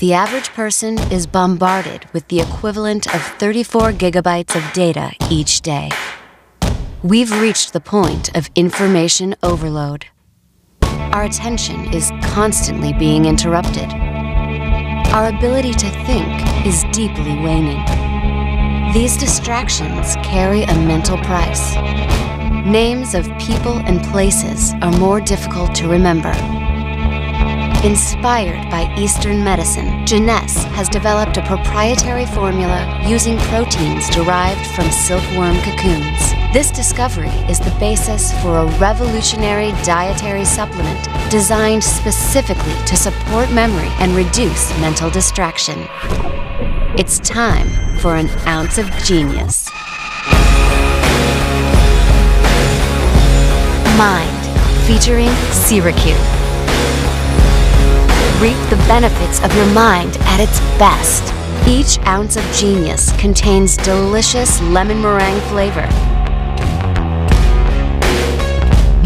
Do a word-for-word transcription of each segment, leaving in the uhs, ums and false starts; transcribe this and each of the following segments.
The average person is bombarded with the equivalent of thirty-four gigabytes of data each day. We've reached the point of information overload. Our attention is constantly being interrupted. Our ability to think is deeply waning. These distractions carry a mental price. Names of people and places are more difficult to remember. Inspired by Eastern medicine, Jeunesse has developed a proprietary formula using proteins derived from silkworm cocoons. This discovery is the basis for a revolutionary dietary supplement designed specifically to support memory and reduce mental distraction. It's time for an ounce of genius. Mind, featuring CERA-Q. Reap the benefits of your mind at its best. Each ounce of genius contains delicious lemon meringue flavor,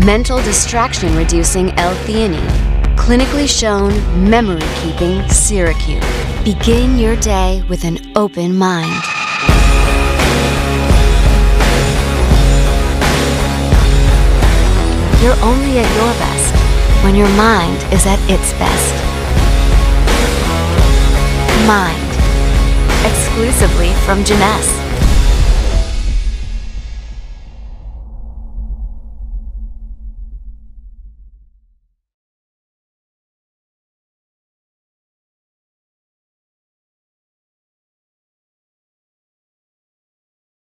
mental distraction reducing L-theanine, clinically shown memory keeping CERA-Q. Begin your day with an open mind. You're only at your best when your mind is at its best. Mind, exclusively from Jeunesse.